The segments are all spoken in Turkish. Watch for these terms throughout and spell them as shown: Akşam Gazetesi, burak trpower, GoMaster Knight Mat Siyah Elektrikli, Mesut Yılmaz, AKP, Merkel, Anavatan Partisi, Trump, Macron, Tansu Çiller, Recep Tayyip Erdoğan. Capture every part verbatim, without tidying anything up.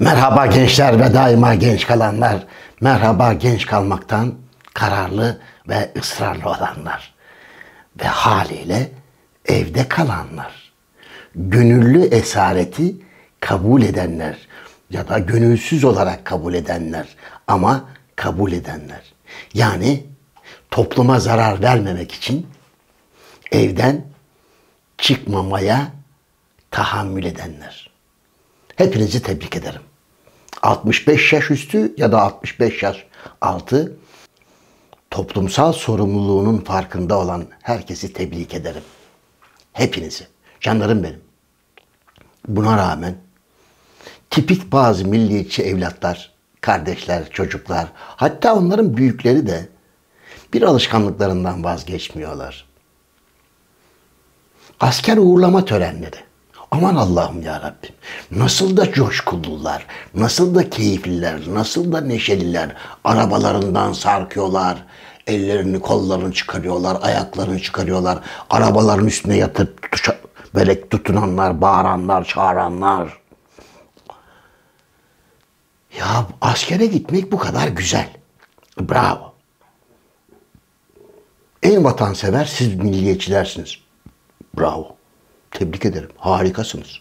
Merhaba gençler ve daima genç kalanlar. Merhaba genç kalmaktan kararlı ve ısrarlı olanlar. Ve haliyle evde kalanlar. Gönüllü esareti kabul edenler ya da gönülsüz olarak kabul edenler ama kabul edenler. Yani topluma zarar vermemek için evden çıkmamaya tahammül edenler. Hepinizi tebrik ederim. altmış beş yaş üstü ya da altmış beş yaş altı toplumsal sorumluluğunun farkında olan herkesi tebrik ederim. Hepinizi. Canlarım benim. Buna rağmen tipik bazı milliyetçi evlatlar, kardeşler, çocuklar, hatta onların büyükleri de bir alışkanlıklarından vazgeçmiyorlar. Asker uğurlama törenleri. Aman Allah'ım ya Rabbim. Nasıl da coşkulular, nasıl da keyifliler, nasıl da neşeliler. Arabalarından sarkıyorlar, ellerini kollarını çıkarıyorlar, ayaklarını çıkarıyorlar. Arabaların üstüne yatıp böyle tutunanlar, bağıranlar, çağıranlar. Ya askere gitmek bu kadar güzel. Bravo. En vatansever siz milliyetçilersiniz. Bravo. Tebrik ederim. Harikasınız.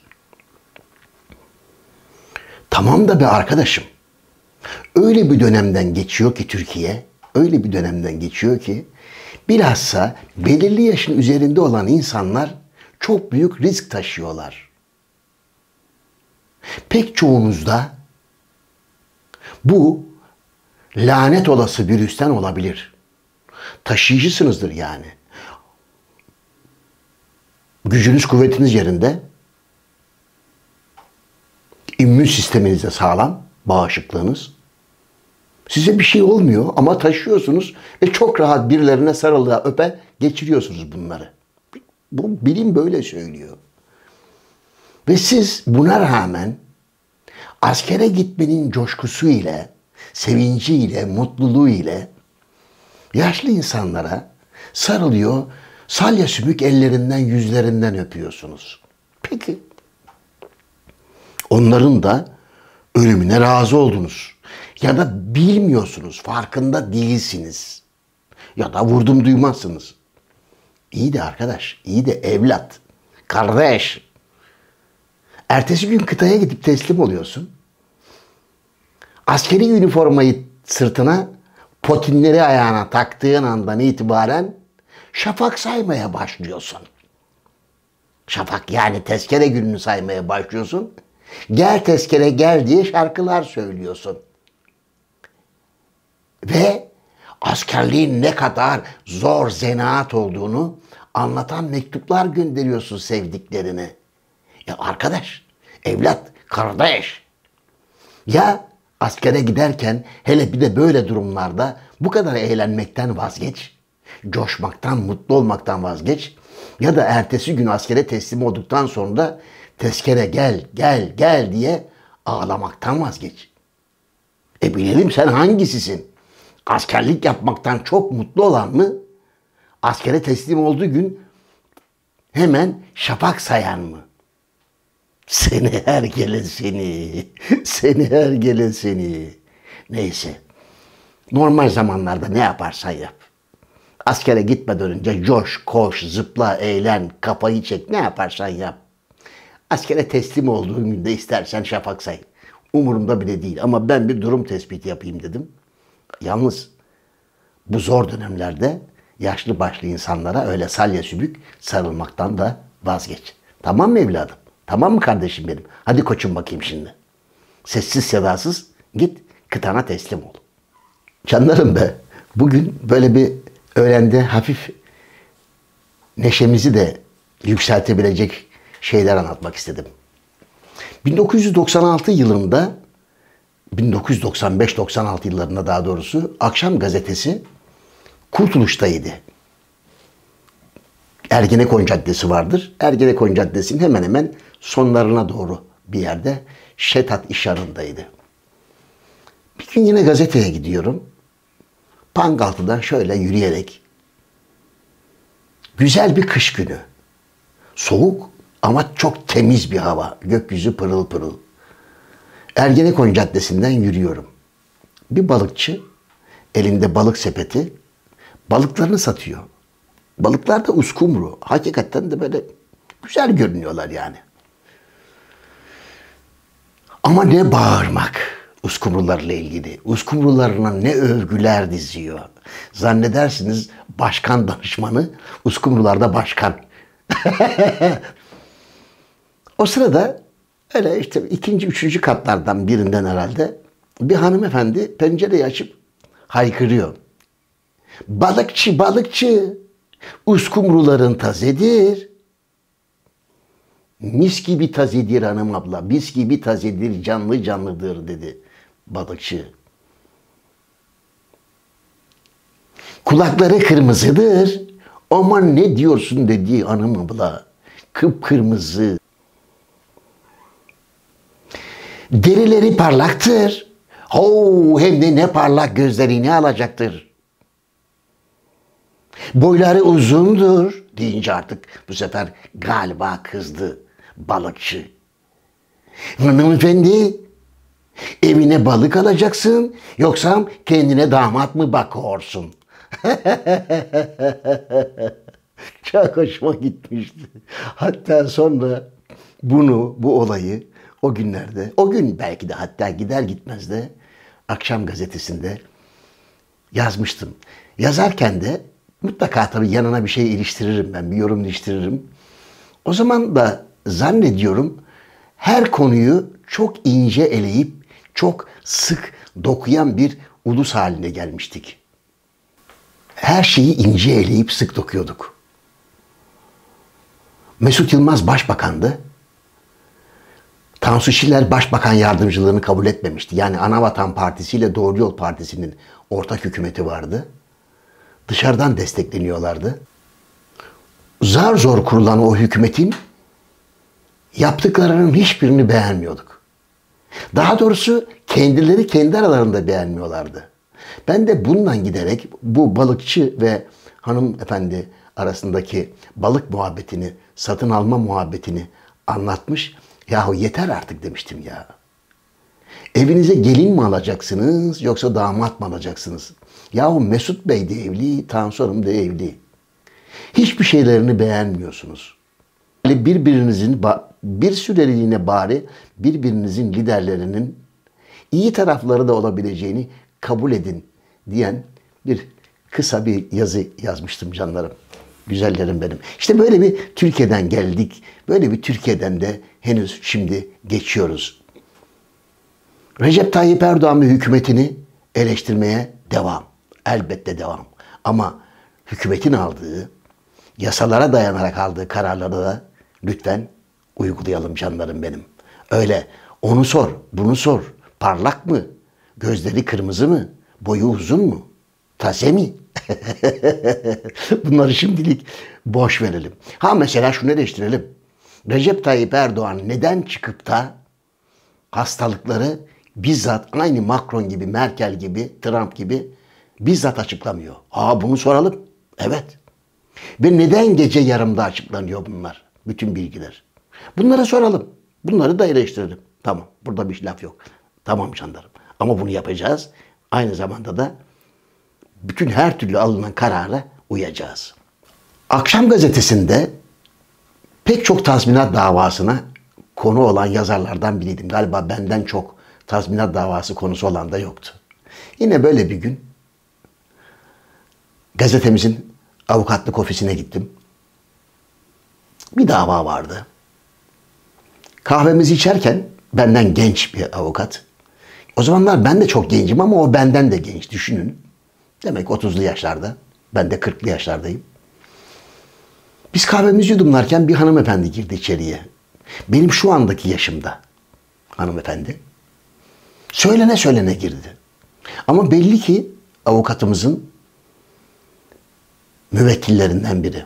Tamam da be arkadaşım. Öyle bir dönemden geçiyor ki Türkiye, öyle bir dönemden geçiyor ki bilhassa belirli yaşın üzerinde olan insanlar çok büyük risk taşıyorlar. Pek çoğumuzda bu lanet olası virüsten olabilir. Taşıyıcısınızdır yani. Gücünüz, kuvvetiniz yerinde. İmmün sisteminiz de sağlam. Bağışıklığınız. Size bir şey olmuyor ama taşıyorsunuz ve çok rahat birilerine sarılığa öpe geçiriyorsunuz bunları. Bu bilim böyle söylüyor. Ve siz buna rağmen askere gitmenin coşkusu ile, sevinci ile, mutluluğu ile yaşlı insanlara sarılıyor, salya sümük ellerinden, yüzlerinden öpüyorsunuz. Peki. Onların da ölümüne razı oldunuz. Ya da bilmiyorsunuz, farkında değilsiniz. Ya da vurdum duymazsınız. İyi de arkadaş, iyi de evlat, kardeş. Ertesi gün kıtaya gidip teslim oluyorsun. Askeri üniformayı sırtına, potinleri ayağına taktığın andan itibaren şafak saymaya başlıyorsun. Şafak yani tezkere gününü saymaya başlıyorsun. Gel tezkere gel diye şarkılar söylüyorsun. Ve askerliğin ne kadar zor zanaat olduğunu anlatan mektuplar gönderiyorsun sevdiklerine. Ya arkadaş, evlat, kardeş. Ya askere giderken hele bir de böyle durumlarda bu kadar eğlenmekten vazgeç. Coşmaktan, mutlu olmaktan vazgeç. Ya da ertesi gün askere teslim olduktan sonra da tezkere gel, gel, gel diye ağlamaktan vazgeç. E bilelim sen hangisisin? Askerlik yapmaktan çok mutlu olan mı? Askere teslim olduğu gün hemen şafak sayan mı? Seni her gelen seni. Seni her gelen seni. Neyse. Normal zamanlarda ne yaparsan yap. Askere gitmeden önce coş, koş, zıpla, eğlen, kafayı çek, ne yaparsan yap. Askere teslim olduğun günde istersen şafak say. Umurumda bile değil ama ben bir durum tespiti yapayım dedim. Yalnız bu zor dönemlerde yaşlı başlı insanlara öyle salya sübük sarılmaktan da vazgeç. Tamam mı evladım? Tamam mı kardeşim benim? Hadi koçum bakayım şimdi. Sessiz sedasız git kıtana teslim ol. Canlarım be, bugün böyle bir öğlende hafif neşemizi de yükseltebilecek şeyler anlatmak istedim. bin dokuz yüz doksan altı yılında, bin dokuz yüz doksan beş doksan altı yıllarında daha doğrusu Akşam Gazetesi Kurtuluş'taydı. Ergenekon Caddesi vardır. Ergenekon Caddesi'nin hemen hemen sonlarına doğru bir yerde Şetat İşarı'ndaydı. Bir gün yine gazeteye gidiyorum. Pangaltı'dan şöyle yürüyerek, güzel bir kış günü, soğuk ama çok temiz bir hava, gökyüzü pırıl pırıl. Ergenekon Caddesi'nden yürüyorum. Bir balıkçı elinde balık sepeti balıklarını satıyor. Balıklar da uskumru. Hakikaten de böyle güzel görünüyorlar yani. Ama ne bağırmak uskumrularla ilgili. Uskumrularına ne övgüler diziyor. Zannedersiniz başkan danışmanı, uskumrularda başkan. O sırada öyle işte ikinci, üçüncü katlardan birinden herhalde bir hanımefendi pencereyi açıp haykırıyor. Balıkçı, balıkçı, uskumruların tazedir. Mis gibi tazedir hanım abla, mis gibi tazedir, canlı canlıdır dedi balıkçı. Kulakları kırmızıdır. Aman ne diyorsun dedi hanım abla. Kıpkırmızı. Derileri parlaktır. Oo, hem de ne parlak gözlerini alacaktır. Boyları uzundur deyince artık bu sefer galiba kızdı balıkçı. Hanımefendi, evine balık alacaksın yoksa kendine damat mı bakıyorsun? Çok hoşuma gitmişti. Hatta sonra bunu, bu olayı o günlerde, o gün belki de hatta gider gitmez de Akşam Gazetesi'nde yazmıştım. Yazarken de mutlaka tabii yanına bir şey iliştiririm ben, bir yorum iliştiririm. O zaman da zannediyorum her konuyu çok ince eleyip çok sık dokuyan bir ulus haline gelmiştik. Her şeyi ince eleyip sık dokuyorduk. Mesut Yılmaz başbakandı. Tansu Çiller başbakan yardımcılığını kabul etmemişti. Yani Anavatan Partisi ile Doğru Yol Partisi'nin ortak hükümeti vardı. Dışarıdan destekleniyorlardı. Zar zor kurulan o hükümetin yaptıklarının hiçbirini beğenmiyorduk. Daha doğrusu kendileri kendi aralarında beğenmiyorlardı. Ben de bundan giderek bu balıkçı ve hanımefendi arasındaki balık muhabbetini, satın alma muhabbetini anlatmış. Yahu yeter artık demiştim ya. Evinize gelin mi alacaksınız yoksa damat mı alacaksınız? Yahu Mesut Bey de evli, Tansu Hanım da evli. Hiçbir şeylerini beğenmiyorsunuz. Birbirinizin, bir süreliğine bari birbirinizin liderlerinin iyi tarafları da olabileceğini kabul edin diyen bir kısa bir yazı yazmıştım canlarım. Güzellerim benim. İşte böyle bir Türkiye'den geldik. Böyle bir Türkiye'den de henüz şimdi geçiyoruz. Recep Tayyip Erdoğan ve hükümetini eleştirmeye devam. Elbette devam. Ama hükümetin aldığı, yasalara dayanarak aldığı kararları da lütfen uygulayalım canlarım benim. Öyle onu sor, bunu sor. Parlak mı? Gözleri kırmızı mı? Boyu uzun mu? Taze mi? Bunları şimdilik boş verelim. Ha mesela şunu eleştirelim. Recep Tayyip Erdoğan neden çıkıp da hastalıkları bizzat aynı Macron gibi, Merkel gibi, Trump gibi bizzat açıklamıyor? Aa bunu soralım. Evet. Ve neden gece yarımda açıklanıyor bunlar? Bütün bilgiler. Bunları soralım. Bunları da eleştirelim. Tamam. Burada bir laf yok. Tamam canlarım. Ama bunu yapacağız. Aynı zamanda da bütün her türlü alınan karara uyacağız. Akşam Gazetesi'nde pek çok tazminat davasına konu olan yazarlardan biriydim. Galiba benden çok tazminat davası konusu olan da yoktu. Yine böyle bir gün gazetemizin avukatlık ofisine gittim. Bir dava vardı. Kahvemizi içerken benden genç bir avukat. O zamanlar ben de çok gencim ama o benden de genç, düşünün. Demek otuzlu yaşlarda. Ben de kırklı yaşlardayım. Biz kahvemizi yudumlarken bir hanımefendi girdi içeriye. Benim şu andaki yaşımda hanımefendi. Söylene söylene girdi. Ama belli ki avukatımızın müvekkillerinden biri.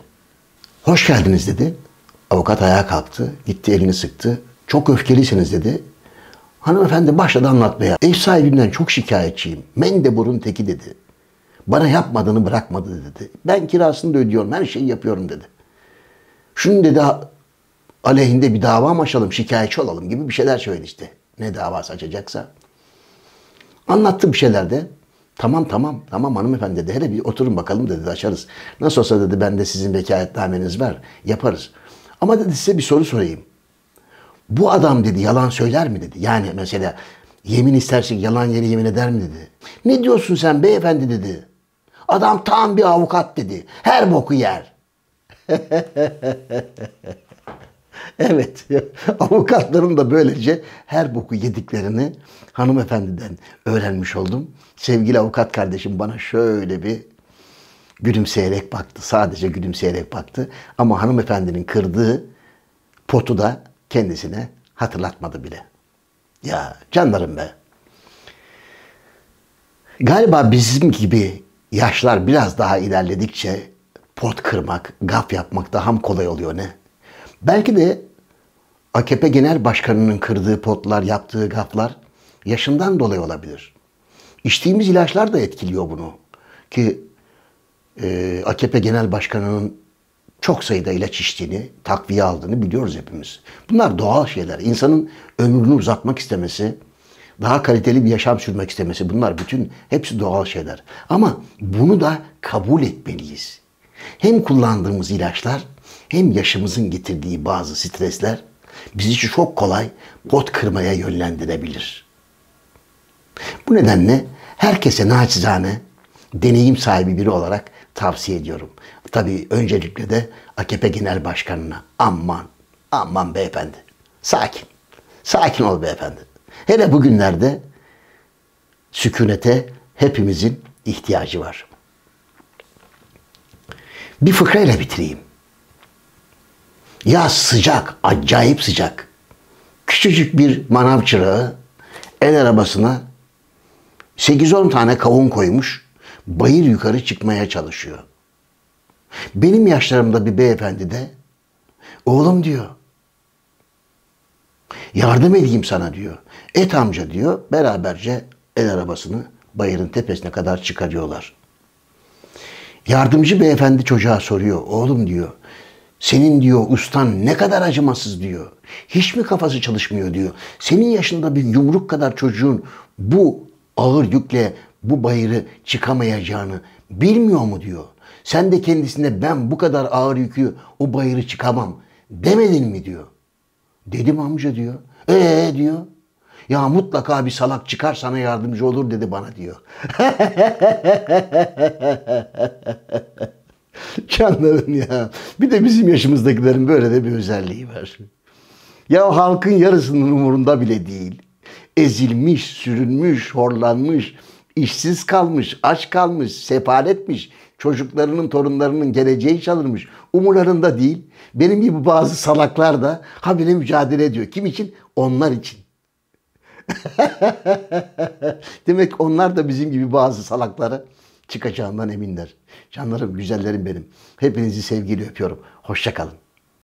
Hoş geldiniz dedi. Avukat ayağa kalktı. Gitti elini sıktı. Çok öfkelisiniz dedi. Hanımefendi başladı anlatmaya. Ev sahibinden çok şikayetçiyim. Mendebur'un teki dedi. Bana yapmadığını bırakmadı dedi. Ben kirasını da ödüyorum, her şeyi yapıyorum dedi. Şunu dedi, aleyhinde bir dava mı açalım, şikayetçi olalım gibi bir şeyler söyledi işte. Ne davası açacaksa. Anlattı bir şeyler de. Tamam tamam tamam hanımefendi dedi. Hele bir oturun bakalım dedi, açarız. Nasıl olsa dedi ben de sizin vekaletnameniz var. Yaparız. Ama dedi size bir soru sorayım. Bu adam dedi yalan söyler mi dedi. Yani mesela yemin istersin yalan yere yemin eder mi dedi. Ne diyorsun sen beyefendi dedi. Adam tam bir avukat dedi. Her boku yer. Evet. Avukatların da böylece her boku yediklerini hanımefendiden öğrenmiş oldum. Sevgili avukat kardeşim bana şöyle bir gülümseyerek baktı. Sadece gülümseyerek baktı. Ama hanımefendinin kırdığı potu da kendisine hatırlatmadı bile. Ya canlarım be. Galiba bizim gibi yaşlar biraz daha ilerledikçe pot kırmak, gaf yapmak daha mı kolay oluyor ne? Belki de A K P Genel Başkanı'nın kırdığı potlar, yaptığı gaflar yaşından dolayı olabilir. İçtiğimiz ilaçlar da etkiliyor bunu. Ki e, A K P Genel Başkanı'nın çok sayıda ilaç içtiğini, takviye aldığını biliyoruz hepimiz. Bunlar doğal şeyler. İnsanın ömrünü uzatmak istemesi, daha kaliteli bir yaşam sürmek istemesi, bunlar bütün hepsi doğal şeyler. Ama bunu da kabul etmeliyiz. Hem kullandığımız ilaçlar hem yaşımızın getirdiği bazı stresler bizi çok kolay pot kırmaya yönlendirebilir. Bu nedenle herkese naçizane deneyim sahibi biri olarak tavsiye ediyorum. Tabii öncelikle de A K P Genel Başkanı'na aman, aman beyefendi. Sakin, sakin ol beyefendi. Hele bugünlerde sükunete hepimizin ihtiyacı var. Bir fıkrayla bitireyim. Yaz sıcak, acayip sıcak. Küçücük bir manav çırağı el arabasına sekiz on tane kavun koymuş, bayır yukarı çıkmaya çalışıyor. Benim yaşlarımda bir beyefendi de, oğlum diyor, yardım edeyim sana diyor. Et amca diyor, beraberce el arabasını bayırın tepesine kadar çıkarıyorlar. Yardımcı beyefendi çocuğa soruyor, oğlum diyor, senin diyor ustan ne kadar acımasız diyor. Hiç mi kafası çalışmıyor diyor. Senin yaşında bir yumruk kadar çocuğun bu ağır yükle bu bayırı çıkamayacağını bilmiyor mu diyor. Sen de kendisine ben bu kadar ağır yükü o bayırı çıkamam demedin mi diyor. Dedim amca diyor. Ee diyor. Ya mutlaka bir salak çıkar sana yardımcı olur dedi bana diyor. Canlarım ya. Bir de bizim yaşımızdakilerin böyle de bir özelliği var. Ya halkın yarısının umurunda bile değil. Ezilmiş, sürünmüş, horlanmış, işsiz kalmış, aç kalmış, sefaletmiş. Çocuklarının, torunlarının geleceği çalınmış. Umurlarında değil. Benim gibi bazı salaklar da habire mücadele ediyor. Kim için? Onlar için. Demek onlar da bizim gibi bazı salaklara çıkacağından eminler. Canlarım, güzellerim benim. Hepinizi sevgiyle öpüyorum. Hoşça kalın.